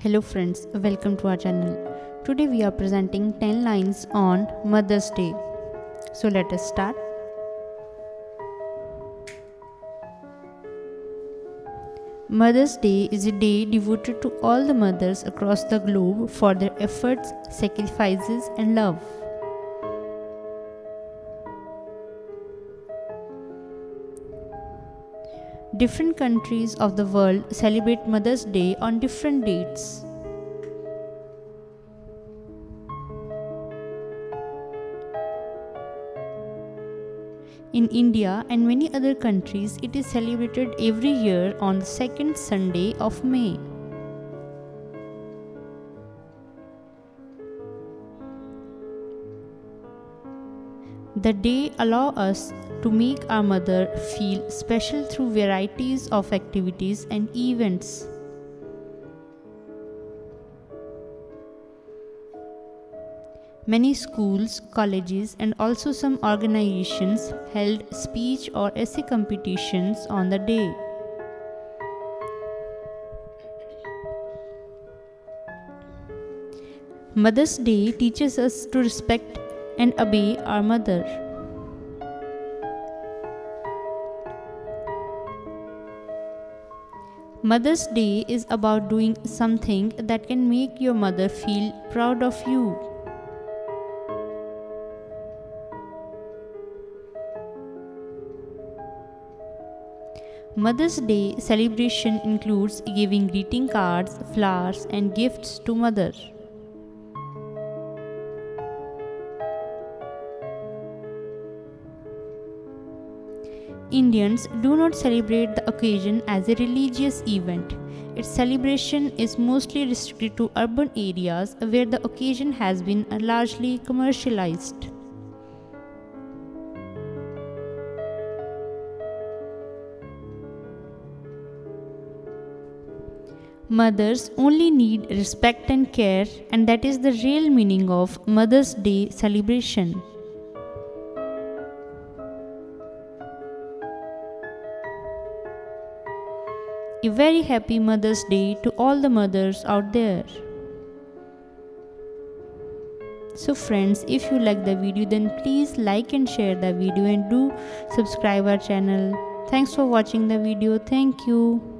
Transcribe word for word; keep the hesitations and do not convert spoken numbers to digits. Hello friends, welcome to our channel. Today we are presenting ten lines on Mother's Day. So let us start. Mother's Day is a day devoted to all the mothers across the globe for their efforts, sacrifices and love. Different countries of the world celebrate Mother's Day on different dates. In India and many other countries, it is celebrated every year on the second Sunday of May. The day allows us to make our mother feel special through varieties of activities and events. Many schools, colleges and also some organizations held speech or essay competitions on the day. Mother's Day teaches us to respect and obey our mother. Mother's Day is about doing something that can make your mother feel proud of you. Mother's Day celebration includes giving greeting cards, flowers, and gifts to mother. Indians do not celebrate the occasion as a religious event. Its celebration is mostly restricted to urban areas where the occasion has been largely commercialized. Mothers only need respect and care, and that is the real meaning of Mother's Day celebration. A very happy Mother's Day to all the mothers out there. So friends, if you like the video, then please like and share the video and do subscribe our channel. Thanks for watching the video. Thank you.